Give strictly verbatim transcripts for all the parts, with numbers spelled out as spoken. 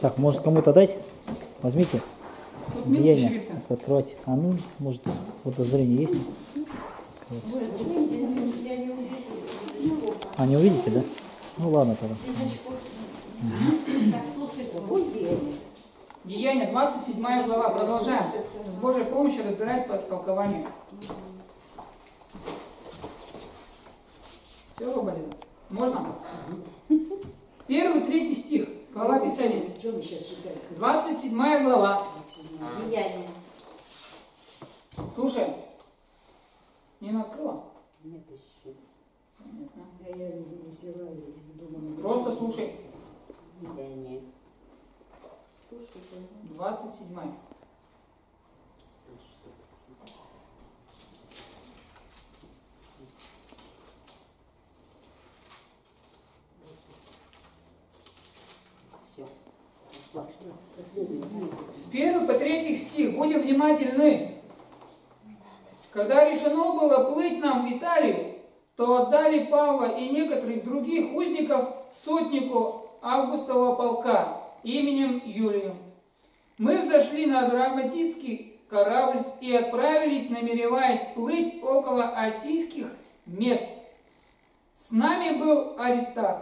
Так, может кому-то дать? Возьмите. Деяния. Открывать. А ну, может, вот зрение есть? А, не увидите, да? Ну ладно тогда. Угу. Деяния, двадцать седьмая глава. Продолжаем. С Божьей помощью разбирать по толкованию. Все, выборизм? Можно? Первый, третий стих. Слова Писания. двадцать седьмая глава. Деяния. Слушай. Не открыла? Нет, еще. Понятно. Да я не взяла и думала. Просто слушай. Деяния. двадцать седьмая. С первого по третий стих. Будем внимательны. Когда решено было плыть нам в Италию, то отдали Павла и некоторых других узников сотнику Августового полка именем Юлию. Мы взошли на адриатический корабль и отправились, намереваясь плыть около осийских мест. С нами был Аристарх,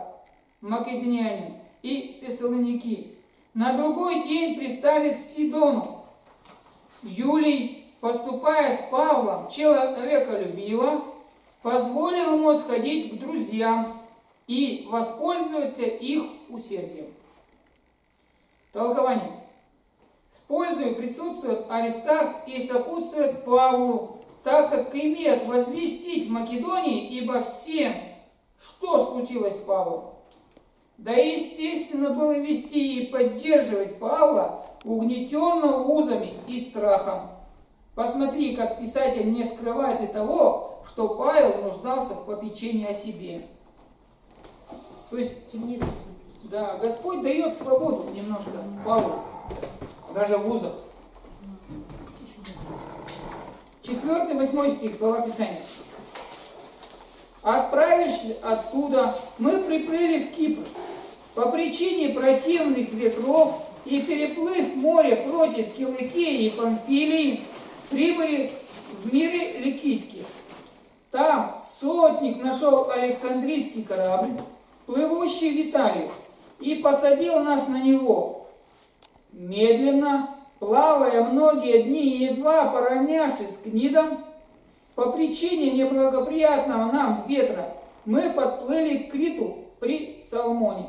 македонянин, и Фессалоники. На другой день пристали к Сидону. Юлий, поступая с Павлом, человеколюбиво, позволил ему сходить к друзьям и воспользоваться их усердием. Толкование. С пользой присутствует Аристарх и сопутствует Павлу, так как имеет возвестить в Македонии, ибо всем, что случилось с Павлом. Да естественно было вести и поддерживать Павла, угнетенного узами и страхом. Посмотри, как писатель не скрывает и того, что Павел нуждался в попечении о себе. То есть, да, Господь дает свободу немножко Павлу, даже в узах. четвёртый-восьмой стих, слова Писания. Отправившись оттуда, мы приплыли в Кипр. По причине противных ветров и переплыв море против Киликии и Пампилии, прибыли в Миры Ликийские. Там сотник нашел Александрийский корабль, плывущий в Италию, и посадил нас на него. Медленно, плавая многие дни и едва поравнявшись с Книдом, по причине неблагоприятного нам ветра мы подплыли к Криту при Салмоне.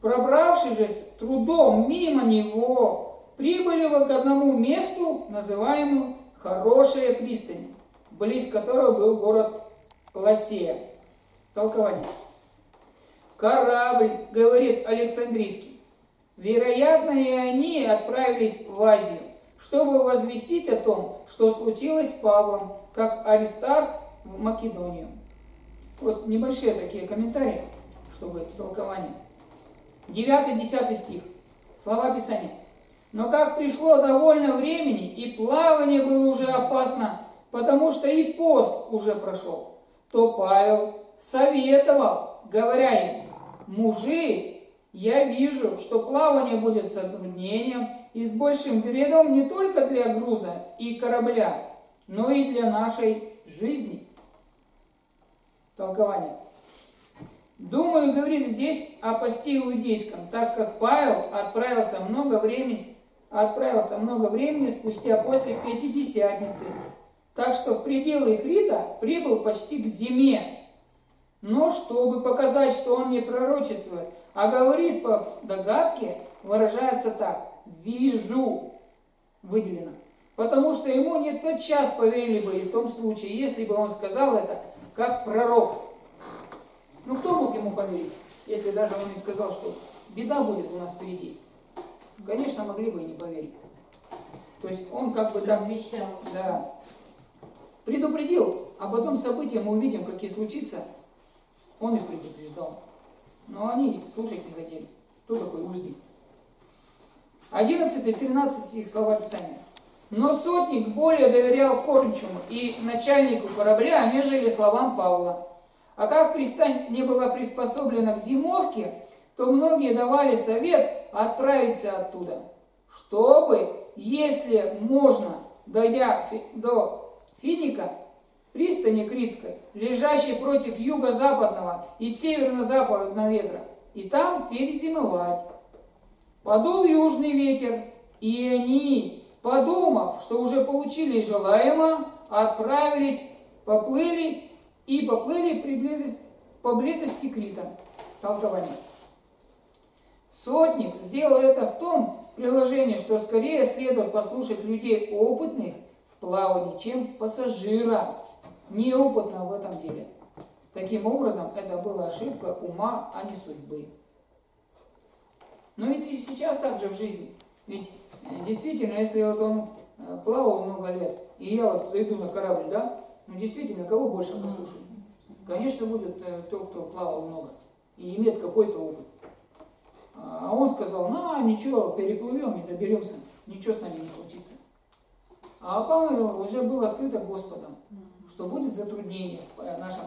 Пробравшись же с трудом мимо него, прибыли к одному месту, называемому Хорошая пристань, близ которого был город Ласея. Толкование. Корабль, говорит Александрийский, вероятно, и они отправились в Азию, чтобы возвестить о том, что случилось с Павлом, как Аристарх в Македонию. Вот небольшие такие комментарии, чтобы толкование. девятый-десятый стих. Слова Писания. Но как пришло довольно времени, и плавание было уже опасно, потому что и пост уже прошел, то Павел советовал, говоря им: мужи, я вижу, что плавание будет с затруднением и с большим вредом не только для груза и корабля, но и для нашей жизни. Толкование. Думаю, говорит здесь о посте иудейском, так как Павел отправился много времени, отправился много времени спустя после Пятидесятницы. Так что в пределы Крита прибыл почти к зиме. Но чтобы показать, что он не пророчествует, а говорит по догадке, выражается так: «Вижу» выделено. Потому что ему не тотчас поверили бы и в том случае, если бы он сказал это как пророк. Ну кто мог ему поверить, если даже он не сказал, что беда будет у нас впереди? Конечно, могли бы и не поверить. То есть он как бы так вещал. Да. Предупредил, а потом события мы увидим, какие случится. Он их предупреждал. Но они слушать не хотели. Кто такой узник? одиннадцать и тринадцать стих слова Писания. Но сотник более доверял кормчему и начальнику корабля, нежели словам Павла. А как пристань не была приспособлена к зимовке, то многие давали совет отправиться оттуда, чтобы, если можно, дойдя до Финика, пристани критской, лежащей против юго-западного и северно-западного ветра, и там перезимовать. Подул южный ветер, и они, подумав, что уже получили желаемое, отправились, поплыли и поплыли приблизости, поблизости Крита. Толкование. Сотник сделал это в том приложении, что скорее следует послушать людей опытных в плавании, чем пассажира, неопытного в этом деле. Таким образом, это была ошибка ума, а не судьбы. Но ведь и сейчас так же в жизни. Ведь действительно, если вот он плавал много лет, и я вот зайду на корабль, да? Ну действительно, кого больше послушать? Конечно, будет тот, кто плавал много и имеет какой-то опыт. А он сказал: ну, ничего, переплывем и доберемся, ничего с нами не случится. А Павел уже был открыто Господом, что будет затруднение в нашем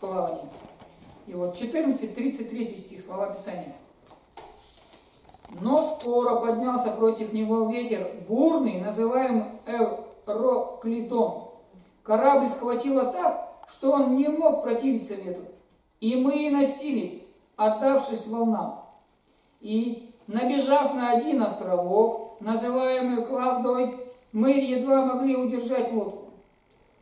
плавании. И вот четырнадцать тридцать три стих, слова Писания. Но скоро поднялся против него ветер бурный, называемый Эвроклитом. Корабль схватило так, что он не мог противиться ветру. И мы носились, отдавшись волнам. И, набежав на один островок, называемый Клавдой, мы едва могли удержать лодку.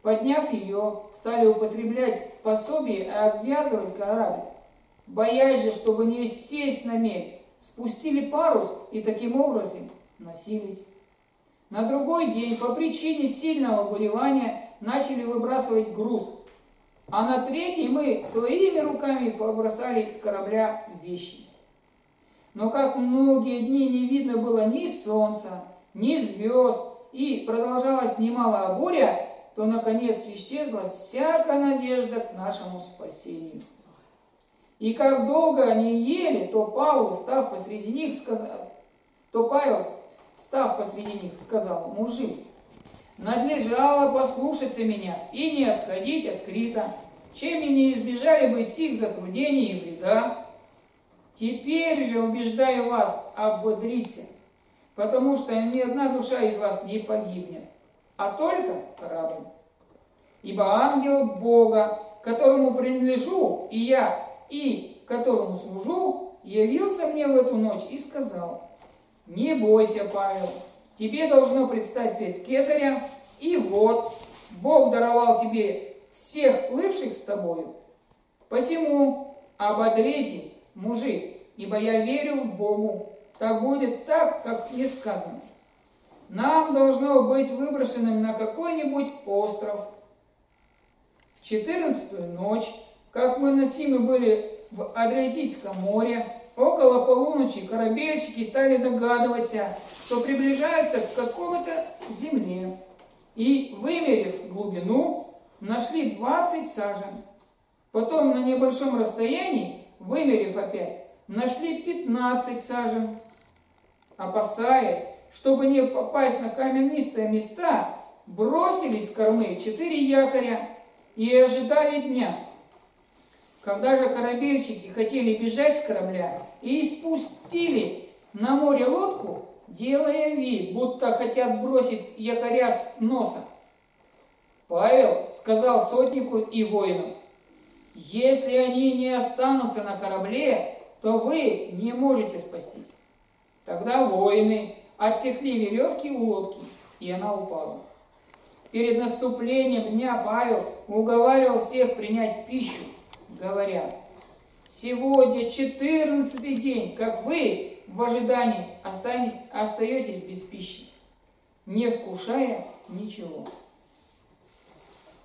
Подняв ее, стали употреблять пособие и обвязывать корабль. Боясь же, чтобы не сесть на мель, спустили парус и таким образом носились. На другой день по причине сильного горевания начали выбрасывать груз, а на третий мы своими руками побросали с корабля вещи. Но как многие дни не видно было ни солнца, ни звезд, и продолжалась немалая буря, то наконец исчезла всякая надежда к нашему спасению. И как долго они ели, то Павел, став посреди них, сказал, то Павел, став посреди них, сказал: мужи, надлежало послушаться меня и не отходить от Крита, чем и не избежали бы сих затруднений и вреда. Теперь же убеждаю вас, ободриться, потому что ни одна душа из вас не погибнет, а только корабль. Ибо ангел Бога, которому принадлежу и я, и которому служу, явился мне в эту ночь и сказал: не бойся, Павел, тебе должно предстать перед Кесарем, и вот Бог даровал тебе всех плывших с тобою. Посему ободритесь, мужи, ибо я верю в Богу, так будет так, как не сказано. Нам должно быть выброшенным на какой-нибудь остров. В четырнадцатую ночь, как мы носимы были в Адриатическом море, около полуночи корабельщики стали догадываться, что приближаются к какому-то земле, и, вымерив глубину, нашли двадцать сажен. Потом на небольшом расстоянии, вымерив опять, нашли пятнадцать сажен. Опасаясь, чтобы не попасть на каменистые места, бросились с кормы четыре якоря и ожидали дня. Когда же корабельщики хотели бежать с корабля и спустили на море лодку, делая вид, будто хотят бросить якоря с носа, Павел сказал сотнику и воинам: Если они не останутся на корабле, то вы не можете спастись. Тогда воины отсекли веревки у лодки, и она упала. Перед наступлением дня Павел уговаривал всех принять пищу, говоря: «Сегодня четырнадцатый день, как вы в ожидании остаетесь без пищи, не вкушая ничего».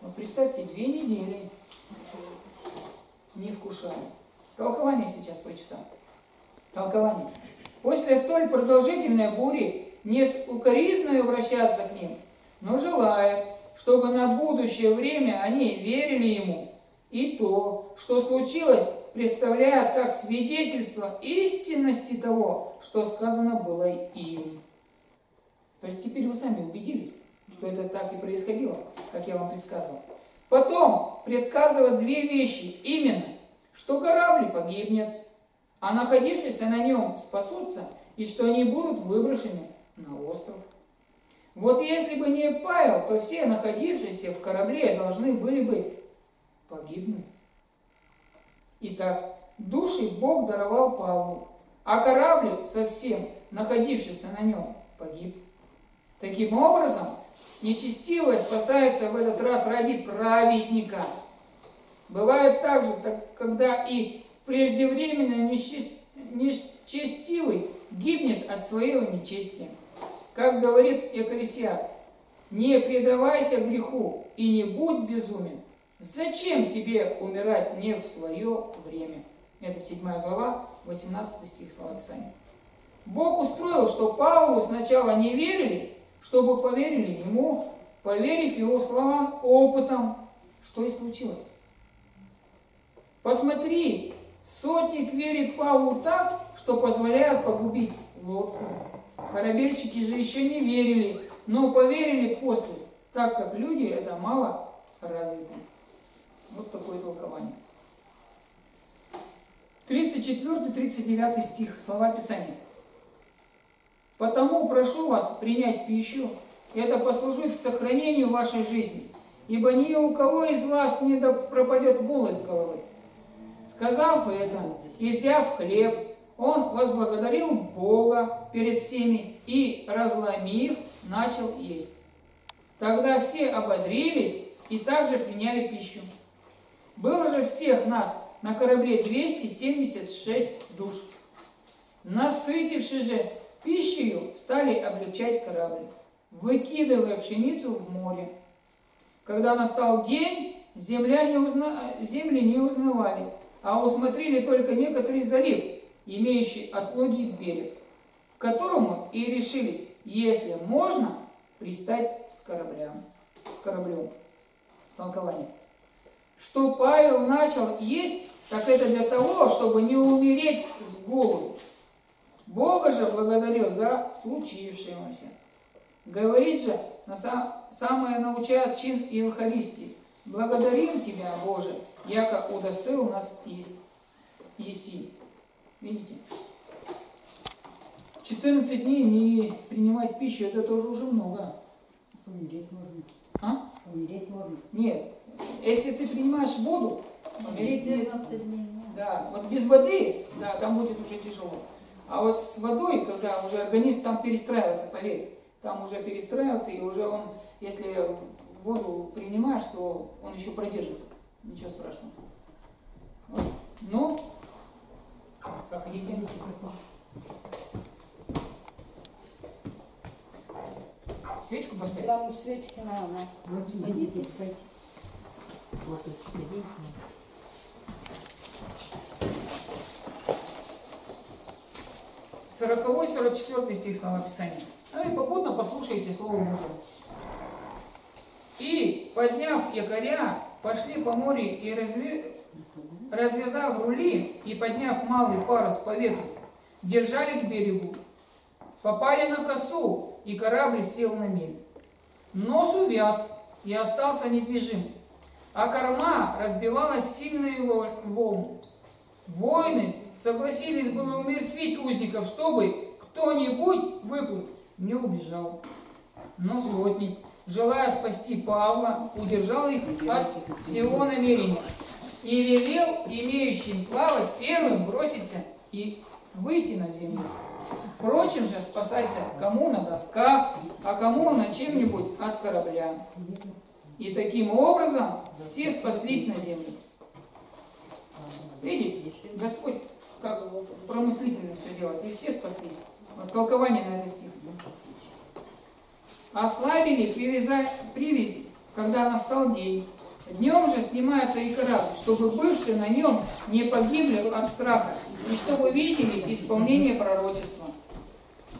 Вот представьте, две недели не вкушая. Толкование сейчас прочитаю. Толкование. «После столь продолжительной бури не с укоризною обращаться к ним, но желая, чтобы на будущее время они верили ему, и то, что случилось, представляют как свидетельство истинности того, что сказано было им». То есть теперь вы сами убедились, что это так и происходило, как я вам предсказывал. «Потом предсказывают две вещи, именно, что корабль погибнет, а находившиеся на нем спасутся, и что они будут выброшены на остров». Вот если бы не Павел, то все находившиеся в корабле должны были бы погибнуть. Итак, души Бог даровал Павлу, а корабль совсем, находившийся на нем, погиб. Таким образом, нечестивое спасается в этот раз ради праведника. Бывает также, когда и преждевременно нечестивый гибнет от своего нечестия. Как говорит Екклесиаст: «Не предавайся греху и не будь безумен. Зачем тебе умирать не в свое время?» Это седьмая глава, восемнадцатый стих слова Писания. Бог устроил, что Павлу сначала не верили, чтобы поверили ему, поверив его словам, опытом. Что и случилось. Посмотри, сотник верит Павлу так, что позволяет погубить лодку. Корабельщики же еще не верили, но поверили после, так как люди это мало развиты. Вот такое толкование. тридцать четвёртый — тридцать девятый стих, слова Писания. «Потому прошу вас принять пищу, это послужит сохранению вашей жизни, ибо ни у кого из вас не пропадет волос с головы». Сказав это и взяв хлеб, он возблагодарил Бога перед всеми и, разломив, начал есть. Тогда все ободрились и также приняли пищу. Было же всех нас на корабле двести семьдесят шесть душ. Насытившись же пищею, стали облегчать корабль, выкидывая пшеницу в море. Когда настал день, земля не узна... земли не узнавали, а усмотрели только некоторый залив, имеющий отлогий берег, к которому и решились, если можно, пристать с корабля, с кораблем. Толкование. Что Павел начал есть, так это для того, чтобы не умереть с голоду. Бога же благодарил за случившееся. Говорит же, на самое научает чин Евхаристии: «Благодарим Тебя, Боже, яко удостоил нас еси». Видите? четырнадцать дней не принимать пищу, это тоже уже много. Умереть можно. А? Умереть можно. Нет. Если ты принимаешь воду, умереть четырнадцать дней. Да. Вот без воды, да, там будет уже тяжело. А вот с водой, когда уже организм там перестраивается, поверь. Там уже перестраивается, и уже он, если воду принимаешь, то он еще продержится. Ничего страшного. Вот. Но... Проходите. Свечку поставить? Там свечки надо. сороковой — сорок четвёртый стих слова Писания. Ну и попутно послушайте слово Божие. «И, подняв якоря, пошли по морю и разве... развязав рули и подняв малый парус по ветру, держали к берегу, попали на косу, и корабль сел на мель. Нос увяз и остался недвижим, а корма разбивалась сильную волну. Воины согласились было умертвить узников, чтобы кто-нибудь, выплыв, не убежал. Но сотник, желая спасти Павла, удержал их от всего намерения. и велел имеющим плавать первым броситься и выйти на землю. Впрочем же спасаться кому на досках, а кому на чем-нибудь от корабля. И таким образом все спаслись на землю. Видите, Господь как промыслительно все делает, и все спаслись. Вот толкование на этот стих. Ослабили привязи, когда настал день. Днем же снимается и корабль, чтобы бывшие на нем не погибли от страха, и чтобы видели исполнение пророчества.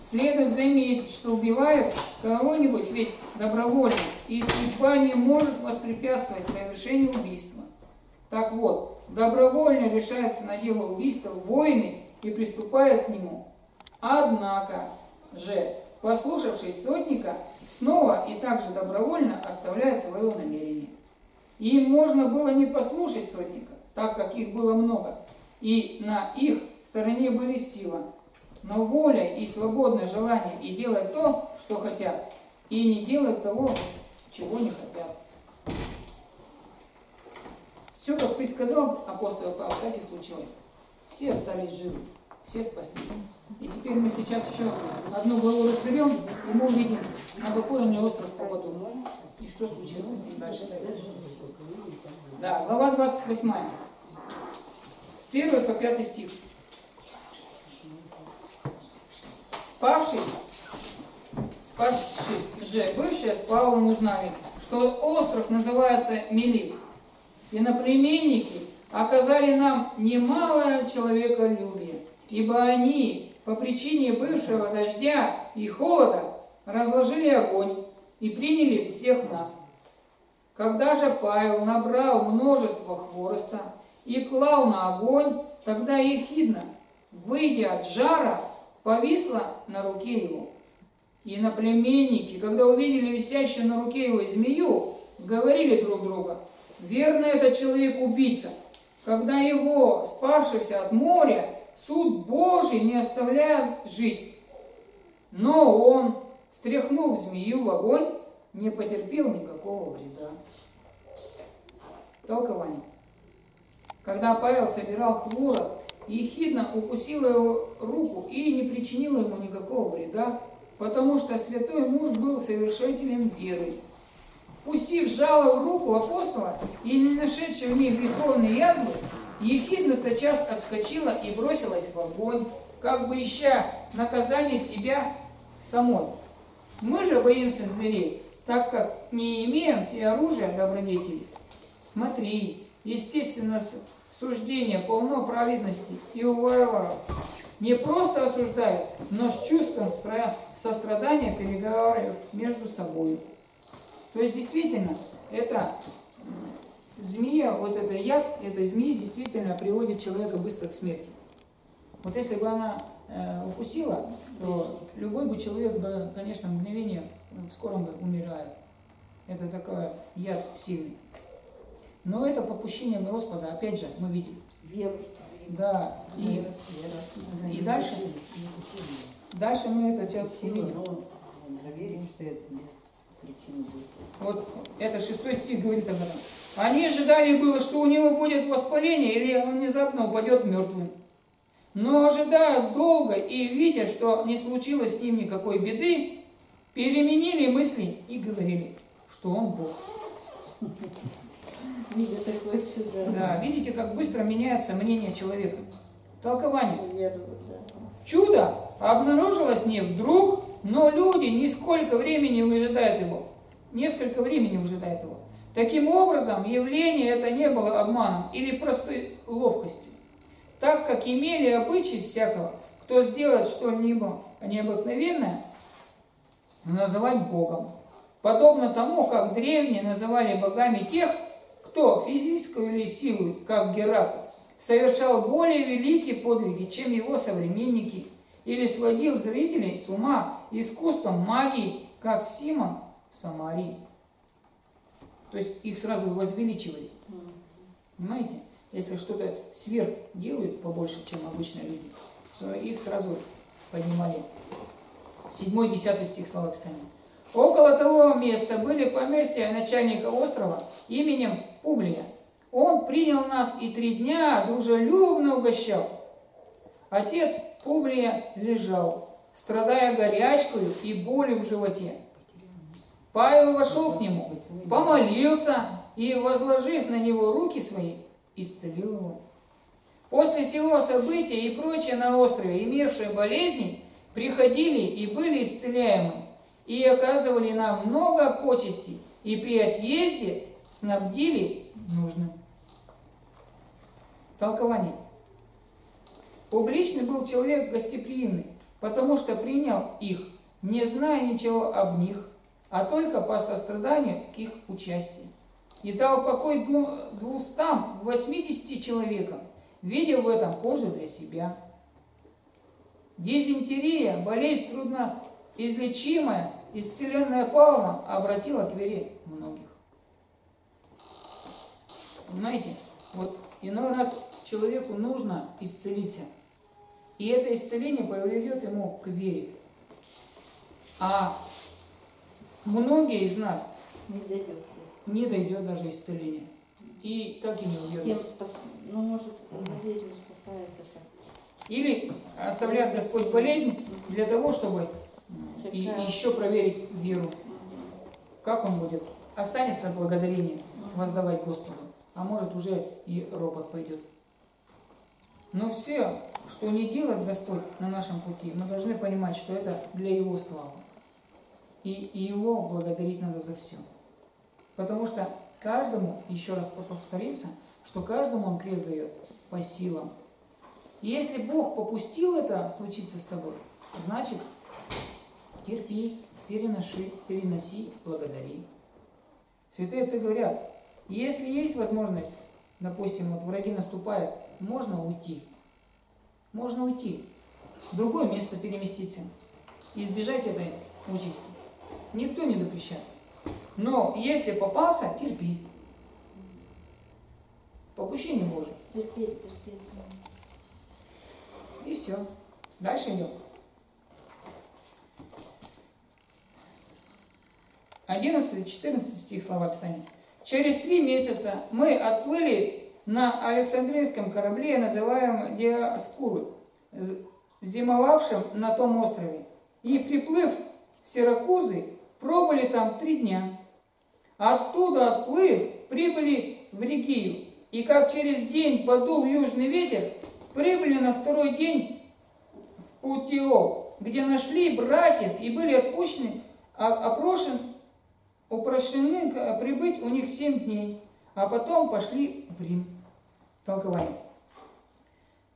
Следует заметить, что убивают кого-нибудь ведь добровольно, и судьба не может воспрепятствовать совершению убийства. Так вот, добровольно решаются на дело убийства воины и приступают к нему. Однако же, послушавшись сотника, снова и также добровольно оставляют свое намерение. Им можно было не послушать сотника, так как их было много, и на их стороне были сила, но воля и свободное желание и делать то, что хотят, и не делать того, чего не хотят. Все, как предсказал апостол Павел, так и случилось. Все остались живы, все спасли. И теперь мы сейчас еще одну главу разберем, и мы увидим, на какой у него остров поводу, и что случится с ним дальше. Да, глава двадцать восемь. С первого по пятый стих. Спавший, спавший же, бывшие с Павлом узнали, что остров называется Мели. Иноплеменники оказали нам немалое человеколюбие, ибо они по причине бывшего дождя и холода разложили огонь и приняли всех нас. Когда же Павел набрал множество хвороста и клал на огонь, тогда ехидна, выйдя от жара, повисла на руке его. Иноплеменники, когда увидели висящую на руке его змею, говорили друг другу: верно, этот человек убийца. Когда его, спавшегося от моря, суд Божий не оставляет жить. Но он, стряхнув змею в огонь, не потерпел никакого вреда. Толкование. Когда Павел собирал хворост, ехидна укусила его руку и не причинила ему никакого вреда, потому что святой муж был совершителем веры. Пустив жало в руку апостола и не нашедши в ней греховной язвы, ехидна тотчас отскочила и бросилась в огонь, как бы ища наказание себя самой. Мы же боимся зверей, так как не имеем все оружия добродетелей. Смотри, естественно, суждение полно праведности и у варваров. Не просто осуждают, но с чувством сострадания переговаривают между собой. То есть действительно, эта змея, вот этот яд, эта змея действительно приводит человека быстро к смерти. Вот если бы она э, укусила, то любой бы человек, да, конечно, в мгновение, в скором умирает. Это такой яд сильный. Но это попущение Господа, опять же, мы видим. Веру. Да. И, вера, вера. и дальше, дальше мы это сейчас увидим. Вот это шестой стих говорит об этом. Они ожидали было, что у него будет воспаление или он внезапно упадет мертвым. Но ожидая долго и видя, что не случилось с ним никакой беды, переменили мысли и говорили, что он Бог. Да, видите, как быстро меняется мнение человека. Толкование. Чудо обнаружилось не вдруг, но люди нисколько времени выжидают его. Несколько времени выжидают его. Таким образом, явление это не было обманом или простой ловкостью, так как имели обычай всякого, кто сделает что-либо необыкновенное, называть Богом. Подобно тому, как древние называли богами тех, кто физическую или силу, как Геракл, совершал более великие подвиги, чем его современники, или сводил зрителей с ума искусством магии, как Симон в Самарии. То есть их сразу возвеличивали. Понимаете? Если что-то сверх делают побольше, чем обычно люди, то их сразу поднимали. седьмой-десятый стих слова Писания. Около того места были поместья начальника острова именем Публия, Он принял нас и три дня дружелюбно угощал. Отец Публия лежал, страдая горячкою и болью в животе. Павел вошел к нему, помолился и, возложив на него руки свои, исцелил его. После сего события и прочие на острове, имевшие болезни, приходили и были исцеляемы, и оказывали нам много почестей, и при отъезде снабдили нужным. Толкование. Публичный был человек гостеприимный, потому что принял их, не зная ничего об них, а только по состраданию к их участию. И дал покой двумстам восьмидесяти человекам, видя в этом пользу для себя. Дизентерия, болезнь трудноизлечимая, исцеленная Павлом, обратила к вере многих. Понимаете, вот иной раз человеку нужно исцелиться. И это исцеление приведет ему к вере. А многие из нас не дойдет, не дойдет даже исцеления. И так и не уверуют. Ну, может, болезнь спасается. Или оставляет Господь болезнь для того, чтобы и еще проверить веру. Как он будет? Останется благодарение воздавать Господу. А может, уже и ропот пойдет. Но все, что не делает Господь на нашем пути, мы должны понимать, что это для Его славы. И Его благодарить надо за все. Потому что каждому, еще раз повторимся, что каждому Он крест дает по силам. И если Бог попустил это случиться с тобой, значит, терпи, переноши, переноси, благодари. Святые отцы говорят, если есть возможность, допустим, вот враги наступают, можно уйти. Можно уйти. В другое место переместиться. Избежать этой участи. Никто не запрещает. Но если попался, терпи. Попущение Божие. Терпеть, терпеть. И все. Дальше идем. одиннадцатый-четырнадцатый стих слова Писания. Через три месяца мы отплыли на Александрийском корабле, называемом Диаскуру, зимовавшем на том острове. И, приплыв в Сиракузы, пробыли там три дня. Оттуда, отплыв, прибыли в Регию. И как через день подул южный ветер, прибыли на второй день в Путеол, где нашли братьев и были отпущены, опрошены, упрощены прибыть у них семь дней, а потом пошли в Рим. Толкование.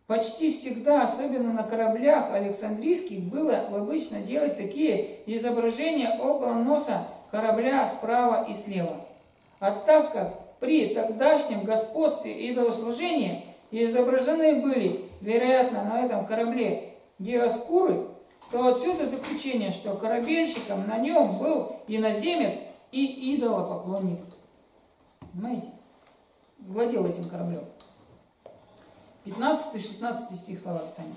Почти всегда, особенно на кораблях александрийских, было обычно делать такие изображения около носа корабля справа и слева. А так как при тогдашнем господстве и идолослужении изображены были, вероятно, на этом корабле Диаскуры, то отсюда заключение, что корабельщиком на нем был иноземец и идолопоклонник. Понимаете? Владел этим кораблем. пятнадцатый-шестнадцатый стих слова Писания.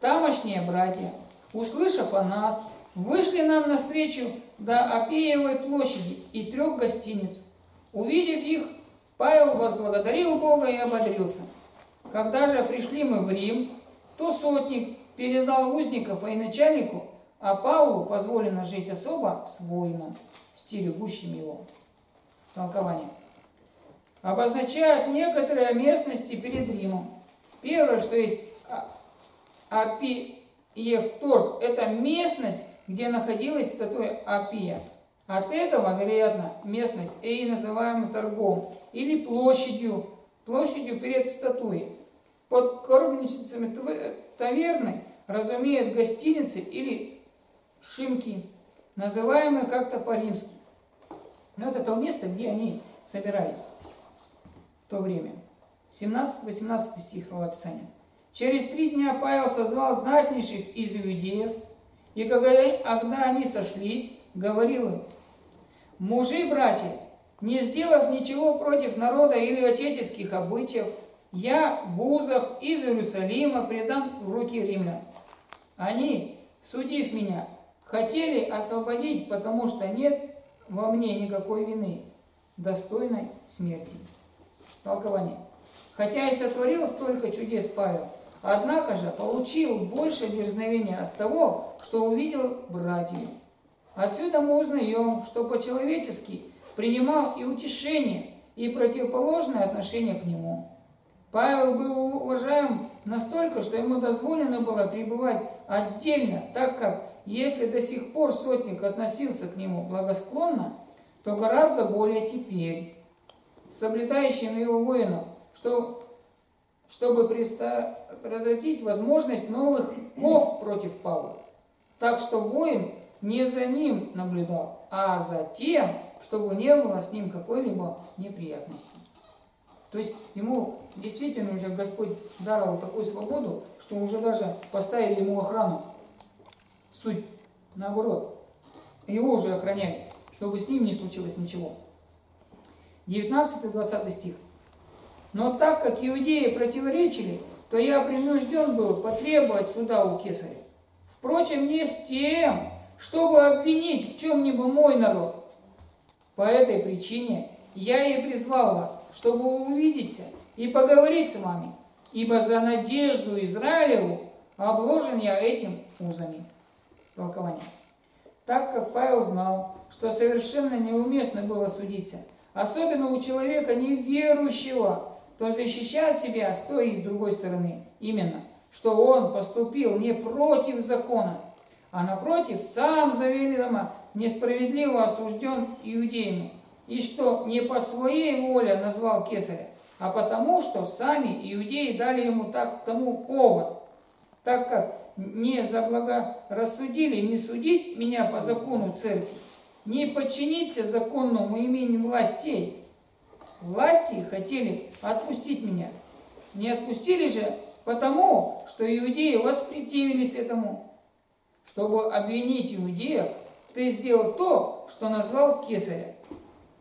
Тамошние братья, услышав о нас, вышли нам навстречу до Апиевой площади и трех гостиниц. Увидев их, Павел возблагодарил Бога и ободрился. Когда же пришли мы в Рим, то сотник передал узников и начальнику, а Павлу позволено жить особо с воином, стерегущим его. Толкование. Обозначают некоторые местности перед Римом. Первое, что есть Апиевторг, это местность, где находилась статуя Апия. От этого, вероятно, местность и называемая торгом или площадью, площадью перед статуей. Под кормничницами таверны разумеют гостиницы или шимки, называемые как-то по-римски. Но это то место, где они собирались в то время. семнадцатый-восемнадцатый стих слова Писания. Через три дня Павел созвал знатнейших из иудеев, и когда они сошлись, говорил им: «Мужи, братья, не сделав ничего против народа или отеческих обычаев, я в узах из Иерусалима предам в руки римлян. Они, судив меня, хотели освободить, потому что нет во мне никакой вины, достойной смерти». Толкование. Хотя и сотворил столько чудес Павел, однако же получил больше дерзновения от того, что увидел братью. Отсюда мы узнаем, что по-человечески принимал и утешение, и противоположное отношение к нему. Павел был уважаем настолько, что ему дозволено было пребывать отдельно, так как, если до сих пор сотник относился к нему благосклонно, то гораздо более теперь, с облетающим его воином, что, чтобы предотвратить возможность новых мов против Павла. Так что воин не за ним наблюдал, а за тем, чтобы не было с ним какой-либо неприятности. То есть ему действительно уже Господь даровал такую свободу, что уже даже поставили ему охрану. Суть наоборот. Его уже охраняли, чтобы с ним не случилось ничего. девятнадцатый-двадцатый стих. Но так как иудеи противоречили, то я принужден был потребовать суда у Кесаря. Впрочем, не с тем, чтобы обвинить в чем-либо мой народ. По этой причине я и призвал вас, чтобы увидеться и поговорить с вами, ибо за надежду Израилеву обложен я этим узами. Толкование. Так как Павел знал, что совершенно неуместно было судиться, особенно у человека неверующего, то защищает себя с той и с другой стороны. Именно, что он поступил не против закона, а напротив сам заведомо несправедливо осужден иудеями, и что не по своей воле назвал Кесаря, а потому, что сами иудеи дали ему так, тому повод, так как не заблагорассудили не судить меня по закону церкви, не подчиниться законному имени властей. Власти хотели отпустить меня, не отпустили же потому, что иудеи воспрепятствовались этому. Чтобы обвинить иудеев, ты сделал то, что назвал Кесаря.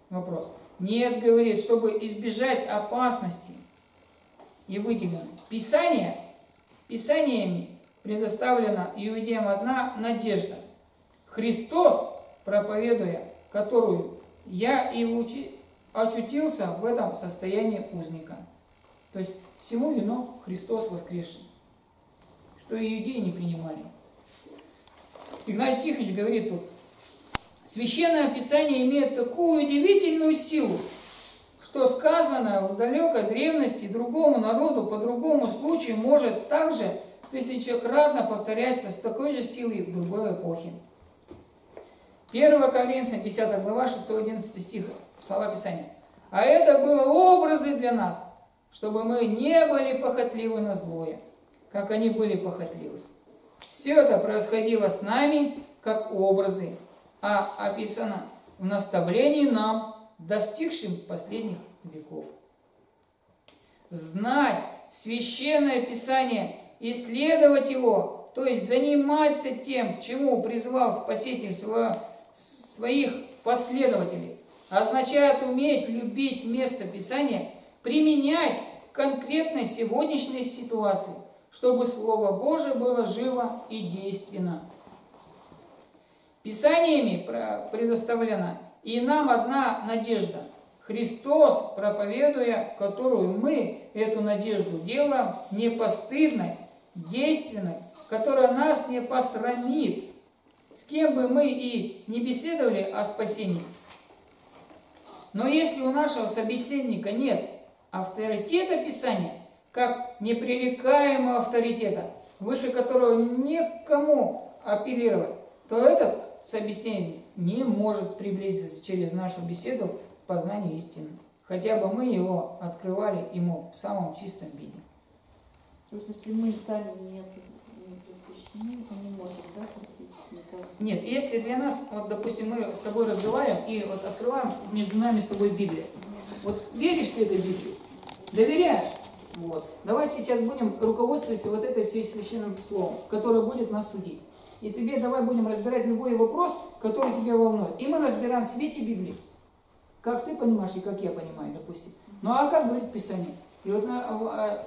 Вопрос. Нет, говорит, чтобы избежать опасности. И выделено. Писание, Писаниями предоставлена иудеям одна надежда. Христос, проповедуя которую я и учи, очутился в этом состоянии узника. То есть всему вино Христос воскресший, что иудеи не принимали. Игнатий Тихонович говорит тут: Священное Писание имеет такую удивительную силу, что сказанное в далекой древности другому народу по другому случаю может также тысячекратно повторяться с такой же силой в другой эпохе. первое Коринфянам, десятая глава, шестой-одиннадцатый стих, слова Писания. А это было образы для нас, чтобы мы не были похотливы на злое, как они были похотливы. Все это происходило с нами, как образы, а описано в наставлении нам, достигшим последних веков. Знать Священное Писание, исследовать его, то есть заниматься тем, чему призвал Спаситель свое, своих последователей, означает уметь любить место Писания, применять к конкретной сегодняшней ситуации, чтобы Слово Божие было живо и действенно. Писаниями предоставлена и нам одна надежда. Христос, проповедуя которую мы эту надежду делаем непостыдной, действенной, которая нас не посрамит, с кем бы мы и не беседовали о спасении. Но если у нашего собеседника нет авторитета Писания, как непререкаемого авторитета, выше которого некому апеллировать, то этот собеседник не может приблизиться через нашу беседу к познанию истины, хотя бы мы его открывали ему в самом чистом виде. То есть, если мы сами не просвещены, то не можем, да, просвещены? Нет, если для нас, вот, допустим, мы с тобой разговариваем и вот открываем между нами с тобой Библию. Вот веришь ты этой Библии? Доверяешь? Вот. Давай сейчас будем руководствоваться вот этой всей священным словом, которое будет нас судить. И тебе давай будем разбирать любой вопрос, который тебя волнует. И мы разбираем в свете Библии. Как ты понимаешь и как я понимаю, допустим. Ну а как говорит Писание? И вот на, а,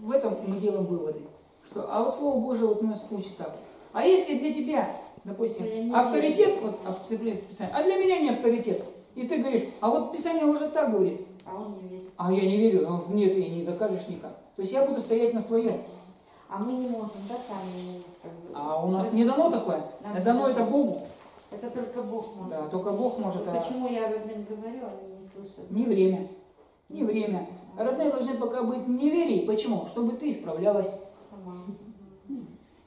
в этом мы делаем выводы. Что, а вот Слово Божие вот у нас учит так. А если для тебя, допустим, авторитет, вот авторитет Писания, а для меня не авторитет. И ты говоришь, а вот Писание уже так говорит. А он не верит. А я не верю, но мне ты не докажешь никак. То есть я буду стоять на своем. А мы не можем, да, сами? А у нас не дано такое. Нам дано это Богу. Это только Бог может. Да, только Бог может. А... Почему я об этом говорю, они не слышат? Не время. Не время. Родные должны пока быть в неверии. Почему? Чтобы ты исправлялась. Сама.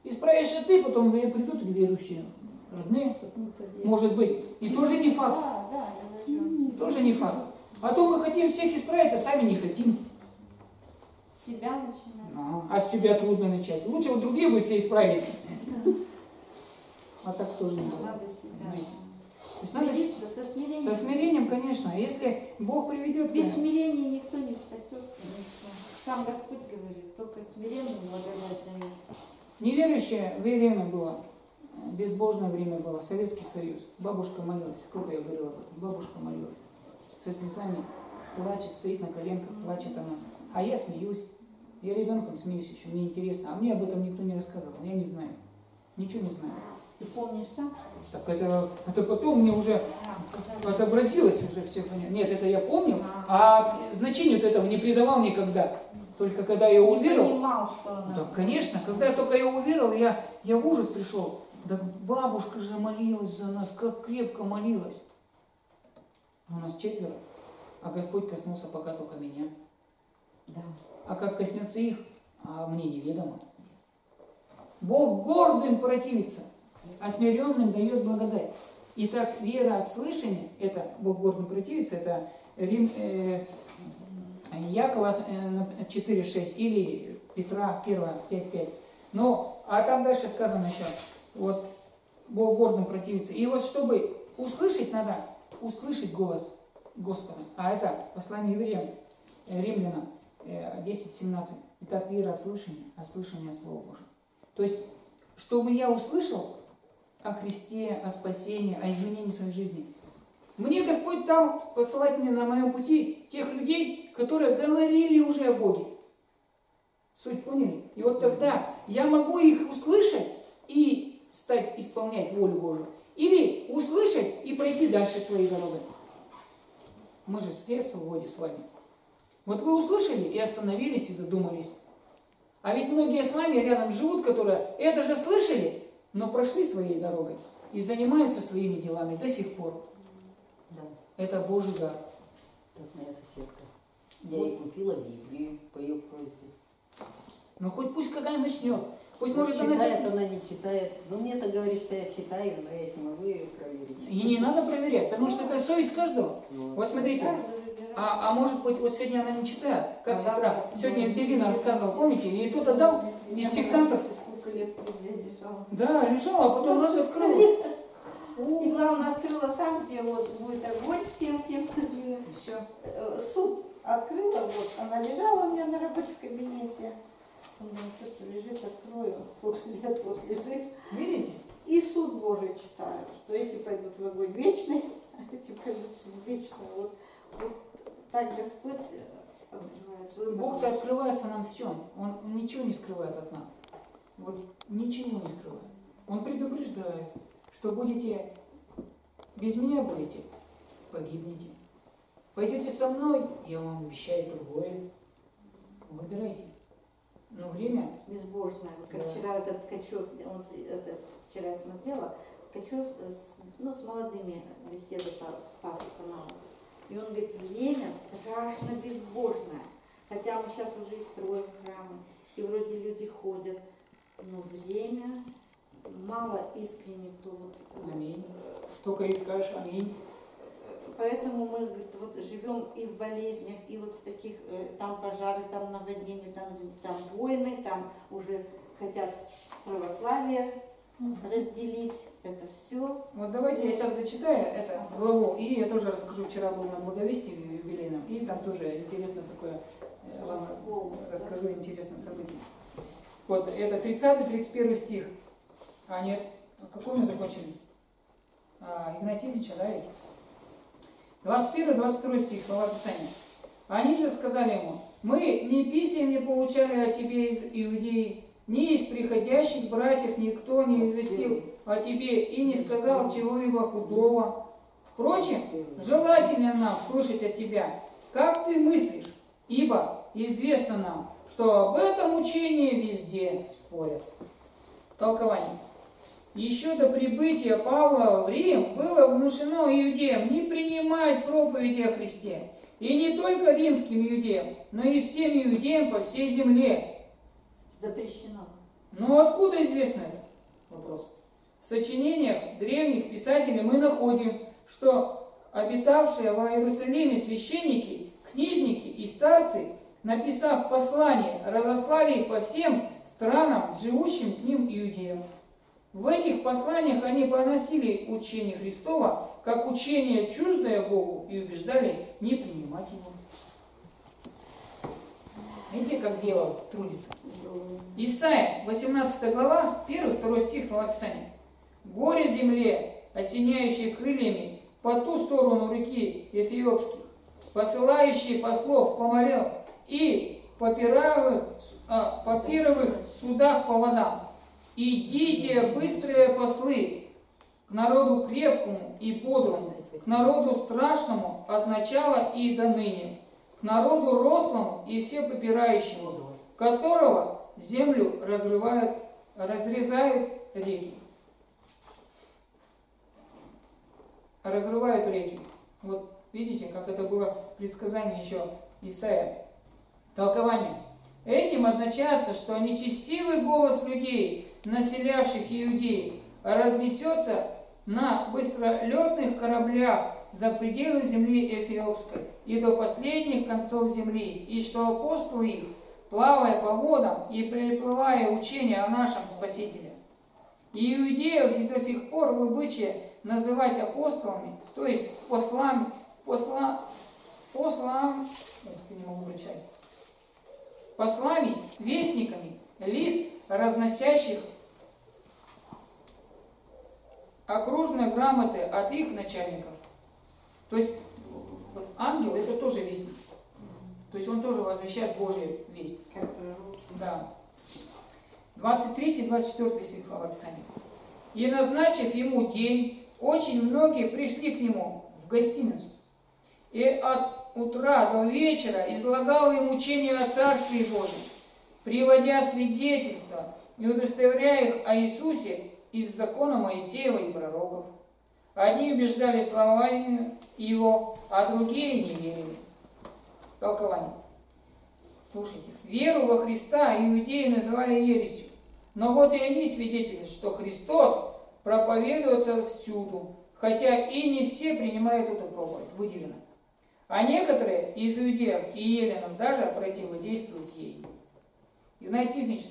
Исправишься ты, потом придут верующие. Родные. Может быть. И тоже не факт. Да, да, я тоже не факт. А то мы хотим всех исправить, а сами не хотим. С себя начинать. А, а с себя трудно начать. Лучше вот другие вы все исправились. А так тоже не надо. Надо себя. То есть надо со смирением. Со смирением, конечно. Если Бог приведет... Без смирения никто не спасется. Сам Господь говорит, только смирение благодать дает. Неверующее время было, безбожное время было, Советский Союз. Бабушка молилась, сколько я говорила об этом, бабушка молилась. Со слезами плачет, стоит на коленках, плачет о нас. А я смеюсь. Я ребенком смеюсь еще, мне интересно. А мне об этом никто не рассказывал, я не знаю. Ничего не знаю. Ты помнишь сам? Так это, это потом мне уже отобразилось, уже все понятно. Нет, это я помнил, а значению этого не придавал никогда. Только когда я уверовал... Не понимал, что она... Да, конечно, когда только я уверовал, я, я в ужас пришел. Да бабушка же молилась за нас, как крепко молилась. У нас четверо, а Господь коснулся пока только меня. Да. А как коснется их, а мне неведомо. Бог гордым противится, а смиренным дает благодать. Итак, вера от слышания, это Бог гордым противится, это Рим, э, Якова четыре шесть или Петра один пять пять. Ну, а там дальше сказано еще, вот Бог гордым противится. И вот чтобы услышать, надо услышать голос Господа. А это послание евреям, римлянам десять семнадцать. Итак, вера от слышания, от слышания Слова Божьего. То есть, чтобы я услышал о Христе, о спасении, о изменении своей жизни. Мне Господь дал посылать мне на моем пути тех людей, которые говорили уже о Боге. Суть поняли? И вот тогда я могу их услышать и стать исполнять волю Божию. Или услышать и пройти дальше своей дорогой. Мы же все в свободе с вами. Вот вы услышали и остановились, и задумались. А ведь многие с вами рядом живут, которые это же слышали, но прошли своей дорогой и занимаются своими делами до сих пор. Да. Это Божий дар. Как моя соседка. Я вот ей купила Библию по ее просьбе. Ну хоть пусть когда начнет. Пусть ну, может читает, она читает. Она не читает. Но мне-то говорит, что я читаю, но я не могу ее проверить. И не надо проверять, потому что это совесть каждого. Ну, вот смотрите. А, а может быть, вот сегодня она не читает, как а сестра. Да, сегодня Евгения рассказывала, помните, ей кто-то дал из сектантов. Сколько лет лежала. Да, лежала, а потом раз открыла. И главное, открыла там, где вот будет огонь всем тем, кто все. Суд открыла, вот она лежала у меня на рабочем кабинете. Думаю, что лежит, открою, сколько лет вот лежит. Видите? И суд Божий читаю, что эти пойдут в огонь вечный, а эти пойдут в суд вечный. Вот. Вот так Господь открывается. Бог-то открывается нам всем. Он ничего не скрывает от нас. Вот ничего не скрывает. Он предупреждает, что будете без меня будете, погибнете. Пойдете со мной, я вам обещаю другое. Выбирайте. Но время безбожное. Вот как да. Вчера этот Ткачев, он, это, вчера я смотрела, Ткачев с, ну, с молодыми беседы по Спасу канала. И он говорит, время страшно безбожное. Хотя мы сейчас уже и строим храмы, и вроде люди ходят. Но время мало искренне, кто вот... Аминь. Только и скажешь аминь. Поэтому мы, говорит, вот живем и в болезнях, и вот в таких, там пожары, там наводнения, там, там войны, там уже хотят православие разделить это все. Вот давайте я сейчас дочитаю эту главу, и я тоже расскажу. Вчера был на благовестии в юбилейном, и там тоже интересно такое, вам расскажу интересное событие. Вот это тридцатый тридцать первый стих. А нет, какой мы закончили? А, Игнатьевича, да? двадцать первый двадцать второй стих, слова Писания. Они же сказали ему, мы ни писем не получали о тебе из Иудеи, ни из приходящих братьев никто не известил о тебе и не сказал чего-либо худого. Впрочем, желательно нам слышать от тебя, как ты мыслишь, ибо известно нам, что об этом учении везде спорят. Толкование. Еще до прибытия Павла в Рим было внушено иудеям не принимать проповеди о Христе. И не только римским иудеям, но и всем иудеям по всей земле. Запрещено. Но откуда известно это? Вопрос. В сочинениях древних писателей мы находим, что обитавшие в Иерусалиме священники, книжники и старцы, написав послание, разослали их по всем странам, живущим к ним иудеям. В этих посланиях они поносили учение Христова, как учение чуждое Богу, и убеждали не принимать его. Видите, как дело трудится? Исаия, восемнадцатая глава, первый-второй стих словописания. «Горе земле, осеняющей крыльями по ту сторону реки Эфиопских, посылающие послов по морям и по пировых, а, по пировых судах по водам. Идите, быстрые послы, к народу крепкому и бодрому, к народу страшному от начала и до ныне, к народу рослому и всепопирающему, которого землю разрывают, разрезают реки». Разрывают реки. Вот видите, как это было предсказание еще Исаия. Толкование. Этим означается, что нечестивый голос людей, населявших Иудеи, разнесется на быстролетных кораблях за пределы земли Эфиопской и до последних концов земли, и что апостолы их, плавая по водам и переплывая учение о нашем Спасителе. Иудеев и до сих пор в обычае называть апостолами, то есть послами, посла, послам, я не могу прочитать, послами, вестниками, лиц, разносящих окружные грамоты от их начальников. То есть вот ангел — это тоже вестник. То есть он тоже возвещает Божию весть. Да. двадцать третий-двадцать четвёртый стих словописания. «И назначив ему день, очень многие пришли к нему в гостиницу. И от утра до вечера излагал им учение о Царстве Божьем, приводя свидетельства и удостоверяя их о Иисусе из закона Моисеева и пророков. Одни убеждали словами его, а другие не верили». Толкование. Слушайте. «Веру во Христа иудеи называли ересью, но вот и они свидетели, что Христос проповедуется всюду, хотя и не все принимают эту проповедь». Выделено. «А некоторые из иудеев и еленов даже противодействуют ей». Игнатий Тихонович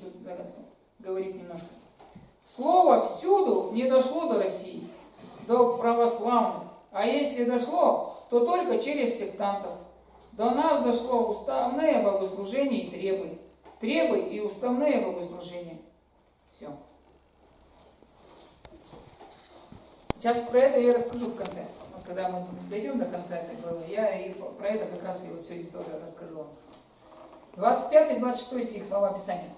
говорит немножко. «Слово всюду не дошло до России, до православных, а если дошло, то только через сектантов. До нас дошло уставное богослужение и требы, требы и уставное богослужение». Все. Сейчас про это я расскажу в конце. Когда мы дойдем до конца этой главы, я и про это как раз и вот сегодня тоже расскажу вам. двадцать пятый-двадцать шестой стих слова Писания.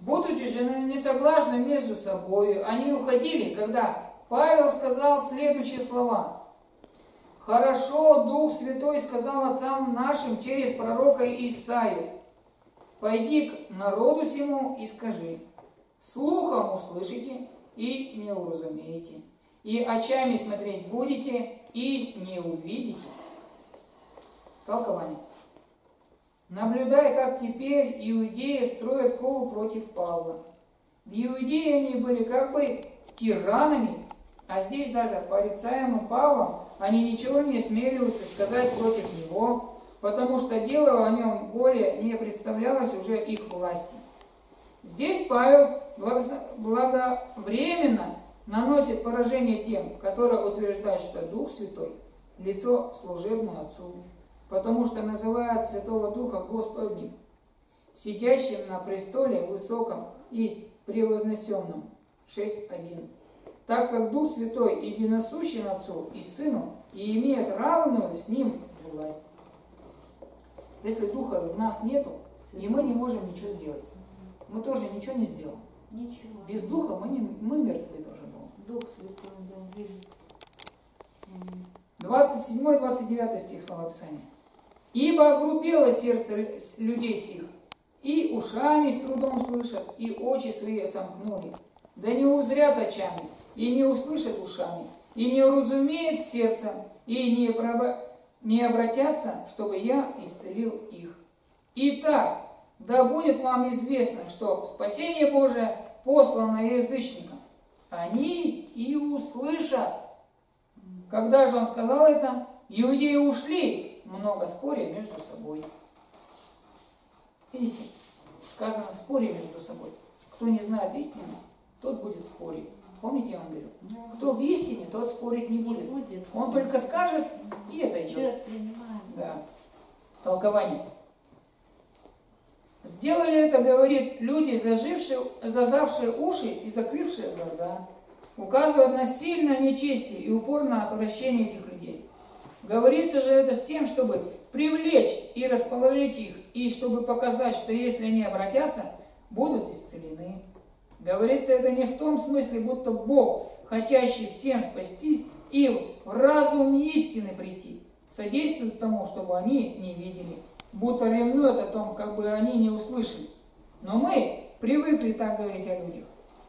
«Будучи же несогласны между собой, они уходили, когда Павел сказал следующие слова. Хорошо, Дух Святой сказал отцам нашим через пророка Исаию. Пойди к народу сему и скажи, слухом услышите и не уразумеете. И очами смотреть будете, и не увидите». Толкование. Наблюдая, как теперь иудеи строят кову против Павла. В Иудее они были как бы тиранами, а здесь даже порицаемым Павлом они ничего не осмеливаются сказать против него, потому что дело о нем более не представлялось уже их власти. Здесь Павел благовременно наносит поражение тем, которые утверждают, что Дух Святой – лицо служебное Отцу, потому что называют Святого Духа Господним, сидящим на престоле высоком и превознесенном. шесть один. Так как Дух Святой единосущен Отцу и Сыну и имеет равную с Ним власть. Если Духа в нас нету, и мы не можем ничего сделать. Мы тоже ничего не сделаем. Ничего. Без Духа мы, не, мы мертвы должны. Дух Святой, да, двадцать седьмой двадцать девятый стих слова Писания. «Ибо огрубело сердце людей сих, и ушами с трудом слышат, и очи свои сомкнули. Да не узрят очами, и не услышат ушами, и не разумеют сердцем, и не, пробо... не обратятся, чтобы я исцелил их. Итак, да будет вам известно, что спасение Божие послано язычникам. Они и услышат». Когда же он сказал это, иудеи ушли, много споря между собой. Видите, сказано споря между собой. Кто не знает истины, тот будет спорить. Помните, я вам говорю? Кто в истине, тот спорить не будет. Он только скажет, и это идет. Да. Толкование. «Сделали это, говорит, люди, зажившие, зазавшие уши и закрывшие глаза, указывают на сильное нечестие и упорное отвращение этих людей. Говорится же это с тем, чтобы привлечь и расположить их, и чтобы показать, что если не обратятся, будут исцелены. Говорится это не в том смысле, будто Бог, хотящий всем спастись и в разум истины прийти, содействует тому, чтобы они не видели, будто ревнует о том, как бы они не услышали. Но мы привыкли так говорить о людях,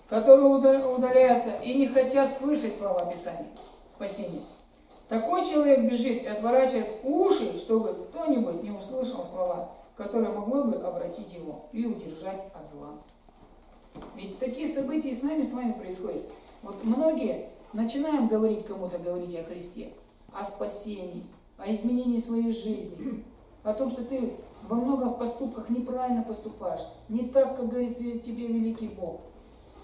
которые удаляются и не хотят слышать слова Писания, спасения. Такой человек бежит и отворачивает уши, чтобы кто-нибудь не услышал слова, которые могло бы обратить его и удержать от зла». Ведь такие события и с нами с вами происходят. Вот многие начинаем говорить кому-то, говорить о Христе, о спасении, о изменении своей жизни, о том, что ты во многих поступках неправильно поступаешь, не так, как говорит тебе великий Бог.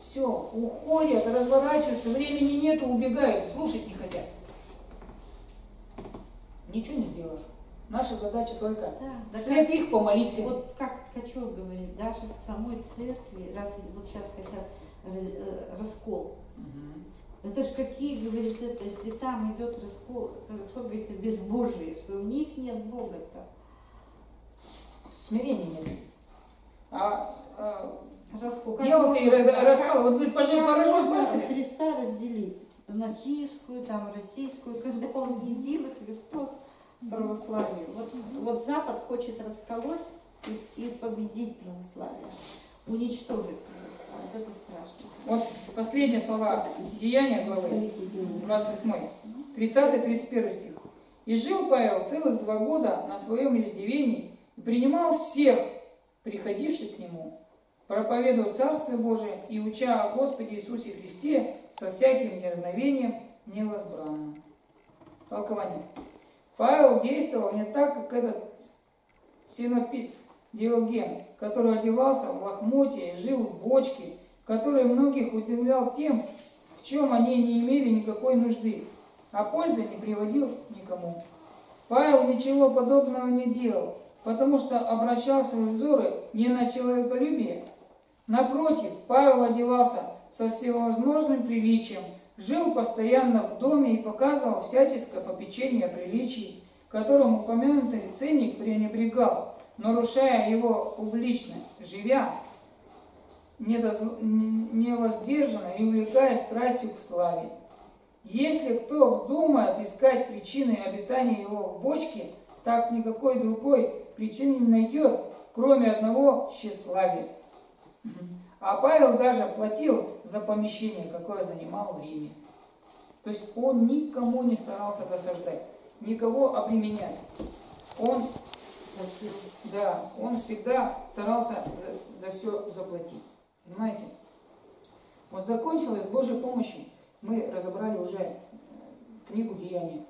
Все, уходят, разворачиваются, времени нету, убегают, слушать не хотят. Ничего не сделаешь. Наша задача только да, святых помолиться. Вот как Ткачев говорит, даже в самой церкви, раз вот сейчас хотят раз, раскол. Угу. Это же какие, говорит, это, если там идет раскол, это, что говорит, это безбожие, что у них нет Бога-то. Смирения нет. А, а, раскол. Я вот и рассказывала, вот говорит, пожалуй, поражусь быстрее. Христа разделить на киевскую, там, российскую, когда он единый Христос. Православие. Вот, вот Запад хочет расколоть и, и победить православие, уничтожить православие. Это страшно. Вот последние слова Деяния главы, двадцать восьмой, тридцатый тридцать первый стих. «И жил Павел целых два года на своем иждивении и принимал всех, приходивших к нему, проповедуя Царствие Божие и уча о Господе Иисусе Христе со всяким дерзновением невозбранным». Толкование. Павел действовал не так, как этот синопиц Диоген, который одевался в лохмотья и жил в бочке, который многих удивлял тем, в чем они не имели никакой нужды, а пользы не приводил никому. Павел ничего подобного не делал, потому что обращал свои взоры не на человеколюбие. Напротив, Павел одевался со всевозможным приличием, жил постоянно в доме и показывал всяческое попечение приличий, которым упомянутый ценник пренебрегал, нарушая его публично, живя невоздержанно и увлекаясь страстью к славе. Если кто вздумает искать причины обитания его в бочке, так никакой другой причины не найдет, кроме одного тщеславия. А Павел даже платил за помещение, какое занимал в Риме. То есть он никому не старался досаждать, никого обременять. Он, да, он всегда старался за, за все заплатить. Понимаете? Вот закончилось с Божьей помощью. Мы разобрали уже книгу Деяния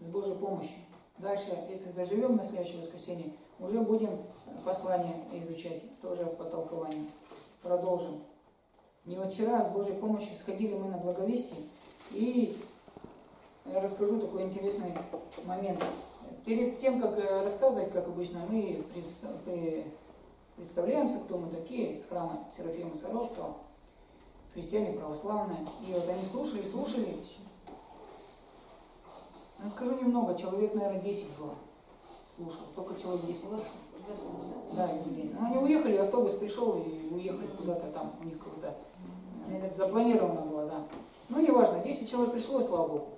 с Божьей помощью. Дальше, если доживем на следующее воскресенье, уже будем послание изучать, тоже по толкованию. Продолжим. Не вот вчера с Божьей помощью сходили мы на благовестие, и я расскажу такой интересный момент. Перед тем, как рассказывать, как обычно, мы представляемся, кто мы такие, с храма Серафима Саровского, христиане православные. И вот они слушали, слушали. Ну, скажу немного, человек, наверное, десять было. Слушал, только человек десять. Да, ну, они уехали, автобус пришел и уехали куда-то там, у них когда запланировано было, да. Ну, неважно, десять человек пришло, слава Богу.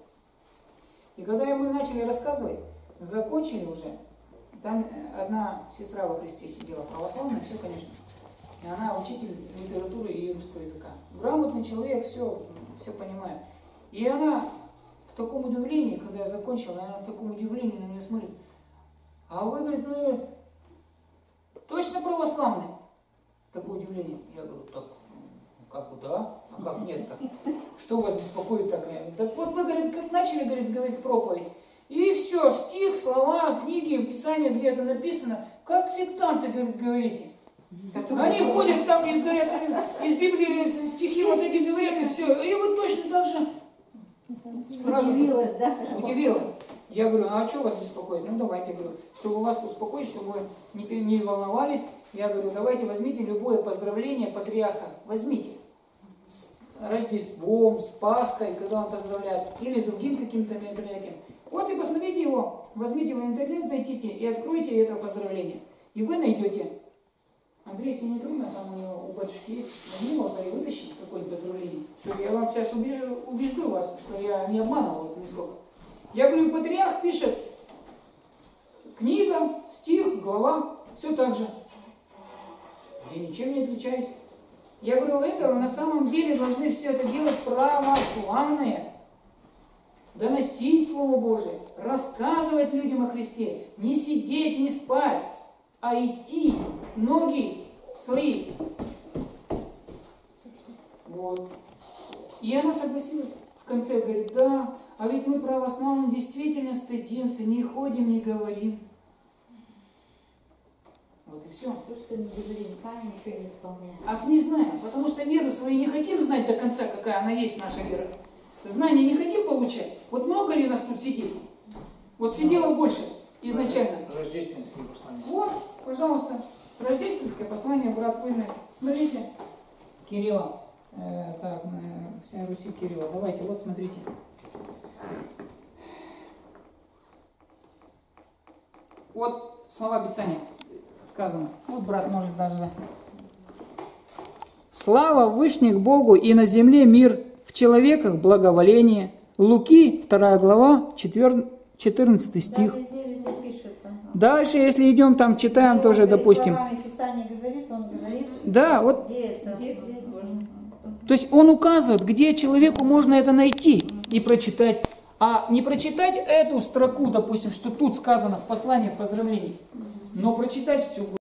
И когда мы начали рассказывать, закончили уже, там одна сестра во Христе сидела православная, все, конечно. И она учитель литературы и русского языка. Грамотный человек, все, все понимает. И она в таком удивлении, когда я закончила, она в таком удивлении на меня смотрит. А вы, говорит, ну точно православный? Такое удивление. Я говорю, так, как да, а как нет так? Что вас беспокоит так? Так вот вы, говорит, как начали, говорит, говорить проповедь. И все, стих, слова, книги, писание, где это написано, как сектанты, говорит, говорите. Это они было. Ходят так и говорят, из Библии стихи вот эти говорят, и все. И вот точно так же. Сразу удивилась, да? Удивилась. Я говорю, а что вас беспокоит? Ну давайте, говорю, чтобы вас успокоить, чтобы вы не, не волновались. Я говорю, давайте возьмите любое поздравление патриарха. Возьмите. С Рождеством, с Пасхой, когда он поздравляет, или с другим каким-то мероприятием. Вот и посмотрите его. Возьмите в интернет, зайдите и откройте это поздравление. И вы найдете. Андрей, тебе не трудно, там у, него, у батюшки есть, возьми его, да и вытащи какое-нибудь поздравление. Все, я вам сейчас убежду вас, что я не обманывал нисколько. Я говорю, патриарх пишет книга, стих, глава, все так же. Я ничем не отличаюсь. Я говорю, это на самом деле должны все это делать православные. Доносить Слово Божие, рассказывать людям о Христе, не сидеть, не спать, а идти, ноги свои. Вот. И она согласилась в конце, говорит, да, а ведь мы православные действительно стыдимся, не ходим, не говорим. Вот и все. То, что не говорим, сами ничего не исполняем. Ах, не знаем, потому что веру свою не хотим знать до конца, какая она есть, наша вера. Знания не хотим получать. Вот много ли нас тут сидит? Вот сидело больше изначально. Рождественское послание. Вот, пожалуйста, рождественское послание, брат, вынес. Смотрите, Кирилла, э, так, э, вся Руси Кирилла. Давайте, вот, смотрите. Вот слова Писания сказаны. Вот, брат, может даже. Слава Вышних Богу, и на земле мир в человеках благоволение. Луки, вторая глава, четырнадцатый стих. Дальше, если идем, там читаем и тоже, допустим. Говорит, он говорит, да, вот. Где это? Где, где то есть он указывает, где человеку можно это найти и прочитать. А не прочитать эту строку, допустим, что тут сказано в послании, в поздравлении, но прочитать всю.